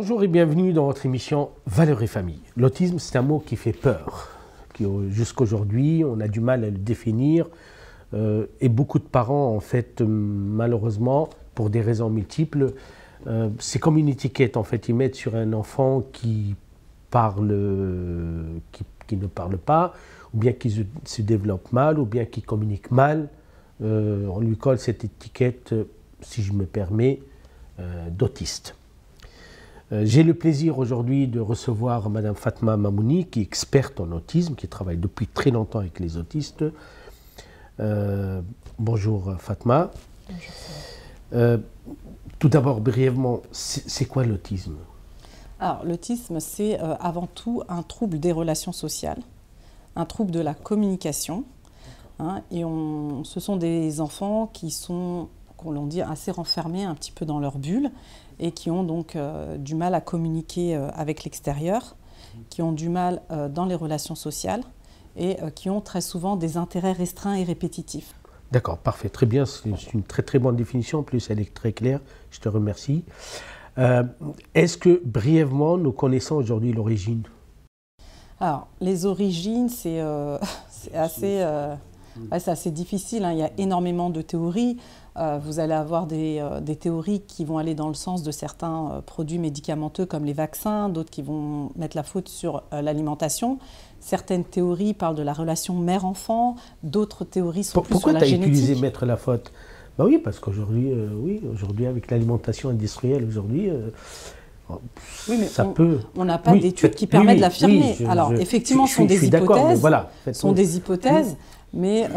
Bonjour et bienvenue dans votre émission Valeurs et Famille. L'autisme, c'est un mot qui fait peur. Jusqu'aujourd'hui, on a du mal à le définir. Et beaucoup de parents, en fait, malheureusement, pour des raisons multiples, c'est comme une étiquette, en fait. Ils mettent sur un enfant qui ne parle pas, ou bien qui se développe mal, ou bien qui communique mal. On lui colle cette étiquette, si je me permets, d'autiste. J'ai le plaisir aujourd'hui de recevoir Madame Fatma Mamouni, qui est experte en autisme, qui travaille depuis très longtemps avec les autistes. Bonjour Fatma. Bonjour. Tout d'abord, brièvement, c'est quoi l'autisme? Alors, l'autisme, c'est avant tout un trouble des relations sociales, un trouble de la communication. Hein, et ce sont des enfants qui sont, qu'on l'on dit, assez renfermés un petit peu dans leur bulle et qui ont donc du mal à communiquer avec l'extérieur, qui ont du mal dans les relations sociales et qui ont très souvent des intérêts restreints et répétitifs. D'accord, parfait, très bien, c'est une très très bonne définition, en plus elle est très claire, je te remercie. Est-ce que brièvement nous connaissons aujourd'hui l'origine? Alors, les origines, c'est assez difficile, hein. Il y a énormément de théories. Vous allez avoir des théories qui vont aller dans le sens de certains produits médicamenteux comme les vaccins, d'autres qui vont mettre la faute sur l'alimentation. Certaines théories parlent de la relation mère-enfant, d'autres théories sont plus sur la génétique. Pourquoi tu as utilisé mettre la faute? Ben oui, parce qu'aujourd'hui, aujourd'hui avec l'alimentation industrielle, aujourd'hui... Oui, mais on n'a pas d'études qui permettent d'affirmer. Alors, effectivement, ce sont des hypothèses, mais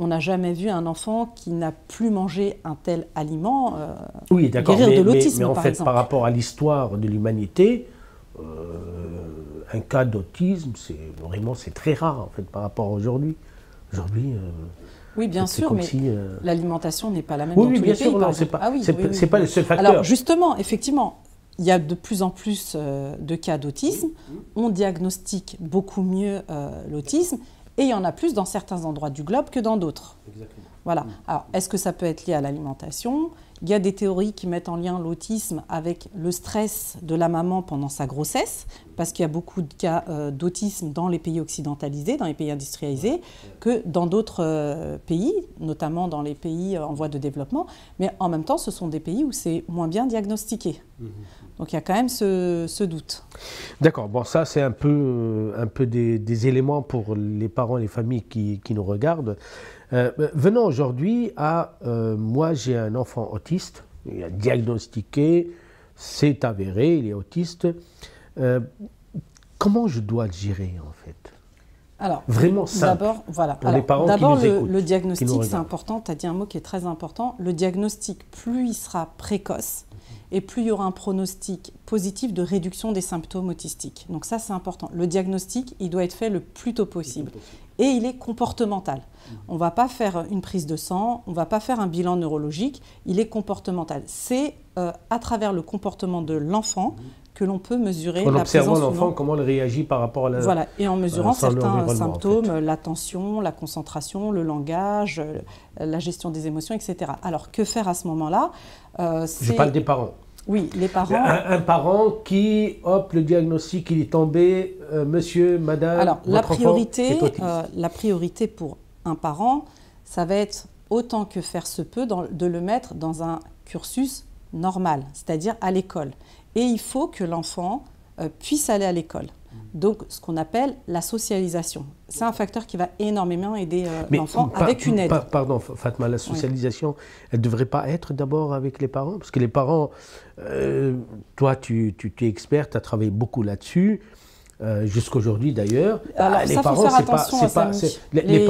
on n'a jamais vu un enfant qui n'a plus mangé un tel aliment oui, guérir de l'autisme, par exemple. Mais en fait, par rapport à l'histoire de l'humanité, un cas d'autisme, c'est très rare, en fait, par rapport à aujourd'hui. Aujourd'hui... Oui, bien sûr, mais si, l'alimentation n'est pas la même dans tous les pays. Oui, bien sûr, c'est pas le seul facteur. Alors, justement, effectivement... Il y a de plus en plus de cas d'autisme, on diagnostique beaucoup mieux l'autisme et il y en a plus dans certains endroits du globe que dans d'autres. Voilà. Alors, est-ce que ça peut être lié à l'alimentation? Il y a des théories qui mettent en lien l'autisme avec le stress de la maman pendant sa grossesse, parce qu'il y a beaucoup de cas d'autisme dans les pays occidentalisés, dans les pays industrialisés, que dans d'autres pays, notamment dans les pays en voie de développement. Mais en même temps, ce sont des pays où c'est moins bien diagnostiqué. Donc il y a quand même ce doute. D'accord. Bon, ça, c'est un peu des éléments pour les parents et les familles qui nous regardent. Venons aujourd'hui à moi, j'ai un enfant autiste, il est diagnostiqué, c'est avéré, il est autiste. Comment je dois le gérer, en fait? Alors, vraiment simple, voilà. Pour les parents qui nous écoutent. D'abord, le diagnostic, c'est important, tu as dit un mot qui est très important. Le diagnostic, plus il sera précoce, et plus il y aura un pronostic positif de réduction des symptômes autistiques. Donc ça, c'est important. Le diagnostic, il doit être fait le plus tôt possible. Et il est comportemental. On ne va pas faire une prise de sang, on ne va pas faire un bilan neurologique, il est comportemental. C'est à travers le comportement de l'enfant que l'on peut mesurer la présence. En observant l'enfant, comment il réagit par rapport à la... Voilà, et en mesurant certains symptômes, en fait. L'attention, la concentration, le langage, la gestion des émotions, etc. Alors, que faire à ce moment-là? Je parle des parents. Oui, les parents... Un parent qui, hop, le diagnostic, il est tombé, monsieur, madame... Alors, la priorité pour un parent, ça va être, autant que faire se peut, de le mettre dans un cursus normal, c'est-à-dire à l'école. Et il faut que l'enfant puisse aller à l'école. Donc, ce qu'on appelle la socialisation. C'est un facteur qui va énormément aider l'enfant avec une aide. Pardon, Fatma, la socialisation, elle ne devrait pas être d'abord avec les parents? Parce que les parents, toi, tu es experte, tu as travaillé beaucoup là-dessus, jusqu'aujourd'hui d'ailleurs. Les parents, c'est pas... Les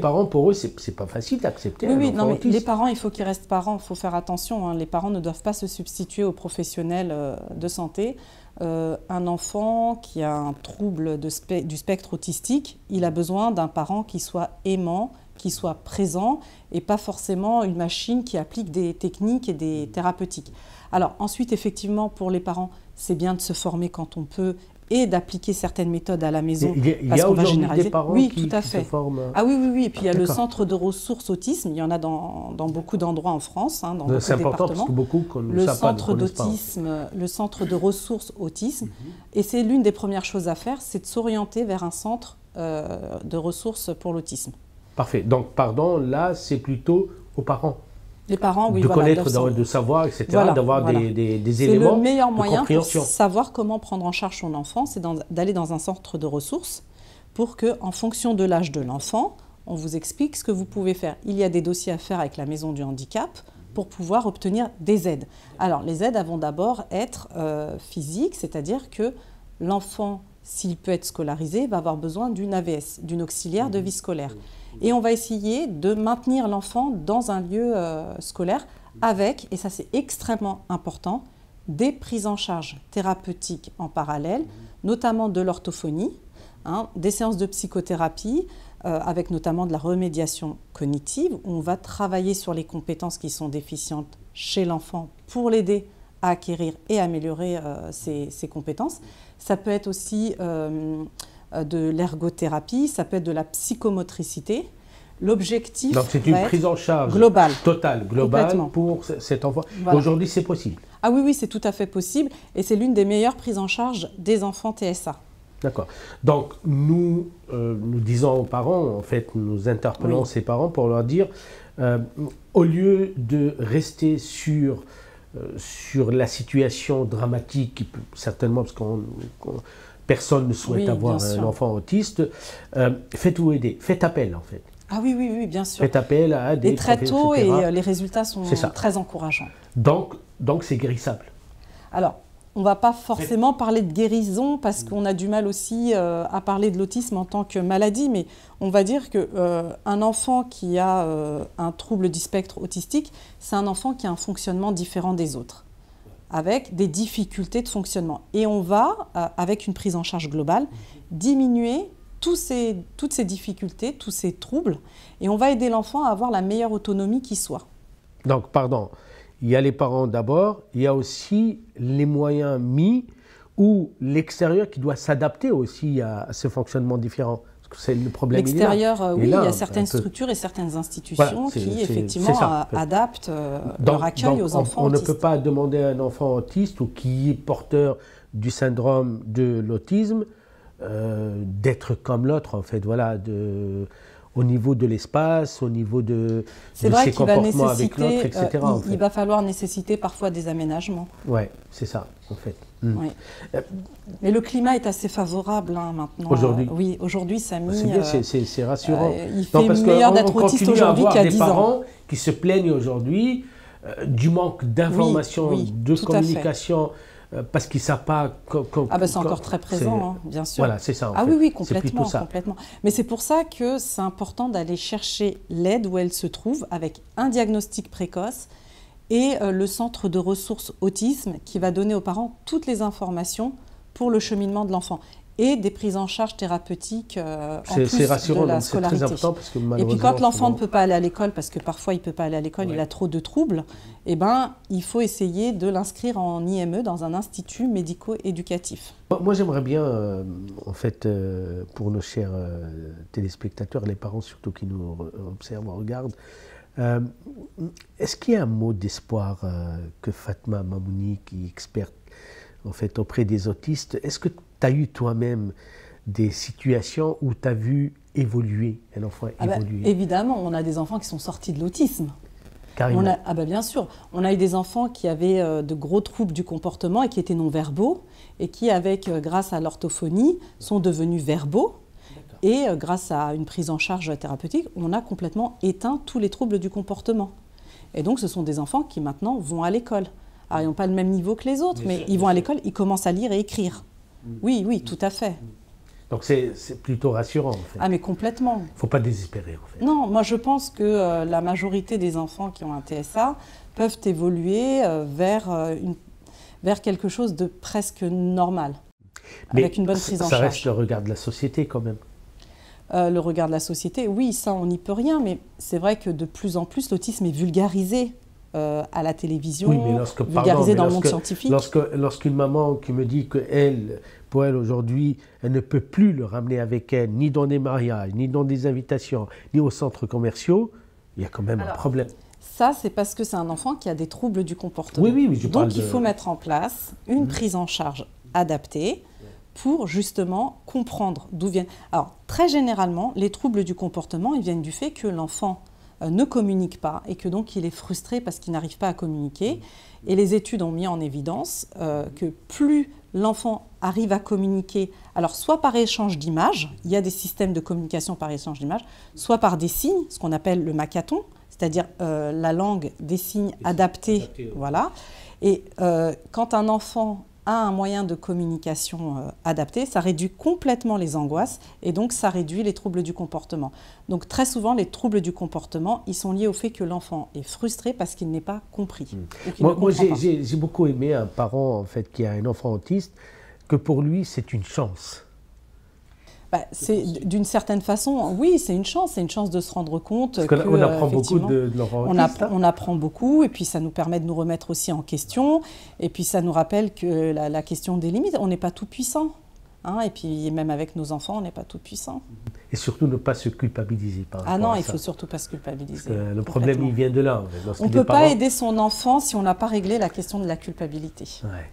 parents, pour eux, c'est pas facile d'accepter. Oui, non, mais les parents, il faut qu'ils restent parents, il faut faire attention. Hein. Les parents ne doivent pas se substituer aux professionnels de santé. Un enfant qui a un trouble du spectre autistique, il a besoin d'un parent qui soit aimant, qui soit présent et pas forcément une machine qui applique des techniques et des thérapeutiques. Alors ensuite, effectivement, pour les parents, c'est bien de se former quand on peut et d'appliquer certaines méthodes à la maison. Parce qu'on va généraliser. Des parents qui se forment. Ah oui, oui, oui. Et puis il y a le centre de ressources autisme. Il y en a dans beaucoup d'endroits en France. Hein, c'est important parce que beaucoup ne savent pas, ne connaissent pas. Le centre de ressources autisme. Et c'est l'une des premières choses à faire, c'est de s'orienter vers un centre de ressources pour l'autisme. Parfait. Donc, pardon, là, c'est plutôt aux parents. Les parents, oui, de savoir, etc., voilà, d'avoir des éléments de compréhension. C'est le meilleur moyen pour savoir comment prendre en charge son enfant, c'est d'aller dans un centre de ressources pour que, en fonction de l'âge de l'enfant, on vous explique ce que vous pouvez faire. Il y a des dossiers à faire avec la maison du handicap pour pouvoir obtenir des aides. Alors, les aides vont d'abord être physiques, c'est-à-dire que l'enfant, s'il peut être scolarisé, va avoir besoin d'une AVS, d'une auxiliaire de vie scolaire. Et on va essayer de maintenir l'enfant dans un lieu scolaire avec, et ça c'est extrêmement important, des prises en charge thérapeutiques en parallèle, notamment de l'orthophonie, hein, des séances de psychothérapie, avec notamment de la remédiation cognitive, où on va travailler sur les compétences qui sont déficientes chez l'enfant pour l'aider à acquérir et améliorer ses compétences. Ça peut être aussi de l'ergothérapie, ça peut être de la psychomotricité. L'objectif, c'est une prise en charge globale, totale, globale pour cet enfant. Voilà. Aujourd'hui, c'est possible. Ah oui, oui, c'est tout à fait possible et c'est l'une des meilleures prises en charge des enfants TSA. D'accord. Donc, nous, nous disons aux parents, en fait, nous interpellons ces parents pour leur dire, au lieu de rester sur la situation dramatique, certainement parce qu'on... personne ne souhaite avoir un enfant autiste. Faites-vous aider, faites appel en fait. Ah oui, oui, oui, bien sûr. Faites appel à des... Et très tôt, etc. et les résultats sont très encourageants. Donc c'est guérissable. Alors, on ne va pas forcément parler de guérison parce qu'on a du mal aussi à parler de l'autisme en tant que maladie, mais on va dire qu'un enfant qui a un trouble du spectre autistique, c'est un enfant qui a un fonctionnement différent des autres, avec des difficultés de fonctionnement. Et on va, avec une prise en charge globale, diminuer toutes ces difficultés, tous ces troubles, et on va aider l'enfant à avoir la meilleure autonomie qui soit. Donc, pardon, il y a les parents d'abord, il y a aussi les moyens mis, ou l'extérieur qui doit s'adapter aussi à ce fonctionnement différent. C'est le problème. L'extérieur, oui, il y a certaines structures et certaines institutions qui, effectivement, adaptent leur accueil aux enfants autistes. On ne peut pas demander à un enfant autiste ou qui est porteur du syndrome de l'autisme d'être comme l'autre, en fait, voilà, au niveau de l'espace, au niveau de ses comportements avec l'autre, etc. Il va falloir nécessiter parfois des aménagements. Oui, c'est ça, en fait. Mmh. Oui. Mais le climat est assez favorable hein, maintenant. Aujourd'hui, oui, aujourd'hui, Samy. C'est bien, c'est rassurant. Il fait meilleur d'être autiste aujourd'hui qu'à 10 ans. On continue à avoir des parents qui se plaignent aujourd'hui du manque d'informations, de communication, parce qu'ils ne savent pas... Ah ben c'est encore très présent, hein, bien sûr. Voilà, c'est ça. Ah oui, oui, complètement, complètement. Mais c'est pour ça que c'est important d'aller chercher l'aide où elle se trouve avec un diagnostic précoce et le centre de ressources autisme qui va donner aux parents toutes les informations pour le cheminement de l'enfant et des prises en charge thérapeutiques en plus de la scolarité. C'est très important parce que malheureusement... Et puis quand l'enfant ne peut pas aller à l'école, parce que parfois il ne peut pas aller à l'école, il a trop de troubles, eh ben, il faut essayer de l'inscrire en IME dans un institut médico-éducatif. Moi j'aimerais bien, en fait, pour nos chers téléspectateurs, les parents surtout qui nous observent, regardent, est-ce qu'il y a un mot d'espoir que Fatma Mamouni, qui est experte en fait, auprès des autistes, est-ce que tu as eu toi-même des situations où tu as vu évoluer un enfant évoluer? Évidemment, on a des enfants qui sont sortis de l'autisme. Carrément. Bien sûr, on a eu des enfants qui avaient de gros troubles du comportement et qui étaient non-verbaux et qui, grâce à l'orthophonie, sont devenus verbaux. Et grâce à une prise en charge thérapeutique, on a complètement éteint tous les troubles du comportement. Et donc, ce sont des enfants qui, maintenant, vont à l'école. Alors, ils n'ont pas le même niveau que les autres, mais ils vont à l'école, ils commencent à lire et écrire. Oui, oui, tout à fait. Donc, c'est plutôt rassurant, en fait. Ah, mais complètement. Il ne faut pas désespérer, en fait. Non, moi, je pense que la majorité des enfants qui ont un TSA peuvent évoluer vers quelque chose de presque normal, avec une bonne prise en charge. Ça reste le regard de la société, quand même. Le regard de la société, oui, ça, on n'y peut rien, mais c'est vrai que de plus en plus, l'autisme est vulgarisé à la télévision, oui, mais lorsque, vulgarisé dans le monde scientifique. Lorsqu'une maman qui me dit que pour elle aujourd'hui, elle ne peut plus le ramener avec elle, ni dans des mariages, ni dans des invitations, ni aux centres commerciaux, il y a quand même un problème. Ça, c'est parce que c'est un enfant qui a des troubles du comportement. Oui, oui, mais je parle donc il faut mettre en place une prise en charge adaptée pour justement comprendre d'où viennent. Alors, très généralement, les troubles du comportement, ils viennent du fait que l'enfant ne communique pas et que donc il est frustré parce qu'il n'arrive pas à communiquer. Et les études ont mis en évidence que plus l'enfant arrive à communiquer, alors soit par échange d'images, il y a des systèmes de communication par échange d'images, soit par des signes, ce qu'on appelle le makaton, c'est-à-dire la langue des signes adaptée. Voilà. Et quand un enfant a un moyen de communication adapté, ça réduit complètement les angoisses et donc ça réduit les troubles du comportement. Donc très souvent, les troubles du comportement, ils sont liés au fait que l'enfant est frustré parce qu'il n'est pas compris. Moi, j'ai beaucoup aimé un parent en fait, qui a un enfant autiste, que pour lui, c'est une chance. Bah, d'une certaine façon, oui, c'est une chance de se rendre compte. Parce que on apprend beaucoup de leur autiste, on apprend beaucoup, et puis ça nous permet de nous remettre aussi en question, et puis ça nous rappelle que la question des limites, on n'est pas tout puissant, hein, et puis même avec nos enfants, on n'est pas tout puissant. Et surtout ne pas se culpabiliser. Ah non, il ne faut surtout pas se culpabiliser. Parce que le problème, il vient de là. On ne peut pas aider son enfant si on n'a pas réglé la question de la culpabilité. Ouais.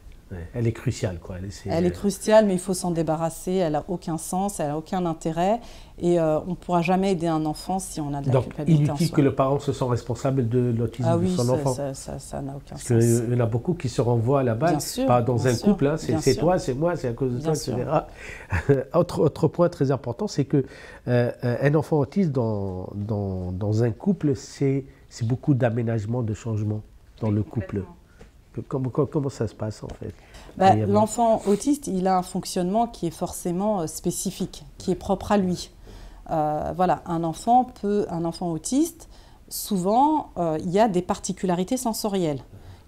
Elle est cruciale, quoi. Elle est cruciale, mais il faut s'en débarrasser. Elle n'a aucun sens, elle n'a aucun intérêt. Et on ne pourra jamais aider un enfant si on a de la culpabilité. Donc, inutile que le parent se sente responsable de l'autisme de son enfant. Ah oui, ça n'a aucun sens. Parce qu'il y en a beaucoup qui se renvoient à la balle, pas dans un couple. Hein, c'est toi, c'est moi, c'est à cause de toi, etc. Autre point très important, c'est qu'un enfant autiste dans un couple, c'est beaucoup d'aménagements, de changements dans le couple. Comment ça se passe en fait? L'enfant autiste, il a un fonctionnement qui est forcément spécifique, qui est propre à lui. Voilà, un enfant autiste, souvent, il y a des particularités sensorielles.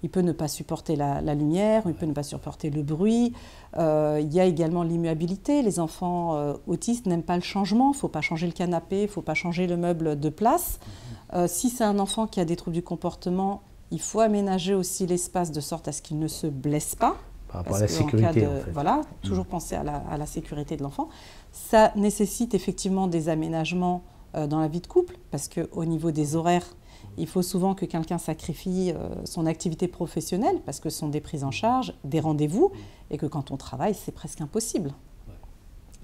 Il peut ne pas supporter la lumière, il peut ne pas supporter le bruit. Il y a également l'immuabilité. Les enfants autistes n'aiment pas le changement. Il ne faut pas changer le canapé, il ne faut pas changer le meuble de place. Si c'est un enfant qui a des troubles du comportement, il faut aménager aussi l'espace de sorte à ce qu'il ne se blesse pas. Par rapport à la sécurité, en fait. Voilà, toujours penser à la sécurité de l'enfant. Ça nécessite effectivement des aménagements dans la vie de couple, parce qu'au niveau des horaires, il faut souvent que quelqu'un sacrifie son activité professionnelle, parce que ce sont des prises en charge, des rendez-vous, et que quand on travaille, c'est presque impossible.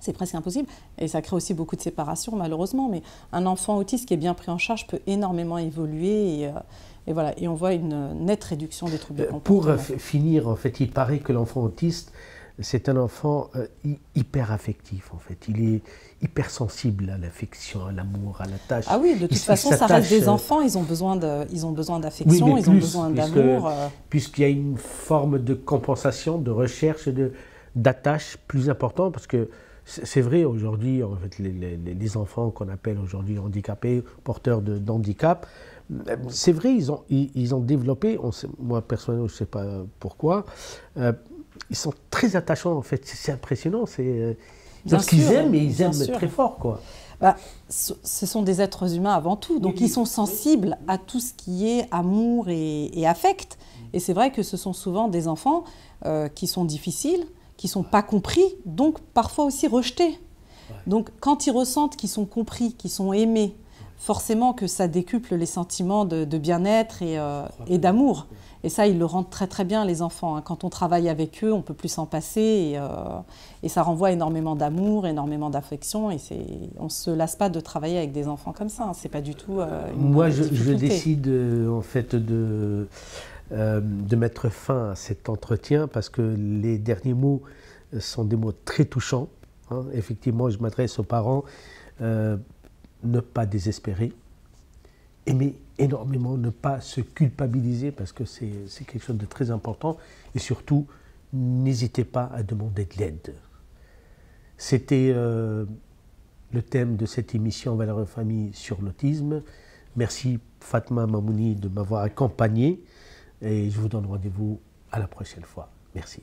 C'est presque impossible. Et ça crée aussi beaucoup de séparation, malheureusement. Mais un enfant autiste qui est bien pris en charge peut énormément évoluer. Et voilà, et on voit une nette réduction des troubles du comportement. Pour finir, en fait, il paraît que l'enfant autiste, c'est un enfant hyper affectif, en fait. Il est hyper sensible à l'affection, à l'amour, à la tâche. Ah oui, de toute façon, ça reste des enfants, ils ont besoin d'affection, ils ont besoin d'amour. Puisqu'il y a une forme de compensation, de recherche, d'attache plus importante, parce que c'est vrai, aujourd'hui, en fait, les enfants qu'on appelle aujourd'hui handicapés, porteurs d'handicap, c'est vrai, ils ont développé, moi personnellement, je ne sais pas pourquoi, ils sont très attachants, en fait, c'est impressionnant, c'est ce qu'ils aiment, et ils aiment très fort, quoi. Ce sont des êtres humains avant tout, donc ils sont sensibles à tout ce qui est amour et affect, et c'est vrai que ce sont souvent des enfants qui sont difficiles, qui ne sont pas compris, donc parfois aussi rejetés. Ouais. Donc quand ils ressentent qu'ils sont compris, qu'ils sont aimés, forcément que ça décuple les sentiments de bien-être et d'amour. Et ça, ils le rendent très très bien, les enfants. Hein. Quand on travaille avec eux, on ne peut plus s'en passer. Et ça renvoie énormément d'amour, énormément d'affection. Et on ne se lasse pas de travailler avec des enfants comme ça. Hein. Ce n'est pas du tout une Moi, je décide en fait de mettre fin à cet entretien parce que les derniers mots sont des mots très touchants. Hein. Effectivement, je m'adresse aux parents. Ne pas désespérer, aimer énormément, ne pas se culpabiliser parce que c'est quelque chose de très important. Et surtout, n'hésitez pas à demander de l'aide. C'était le thème de cette émission Valeurs et Famille sur l'autisme. Merci Fatma Mamouni de m'avoir accompagné. Et je vous donne rendez-vous à la prochaine fois. Merci.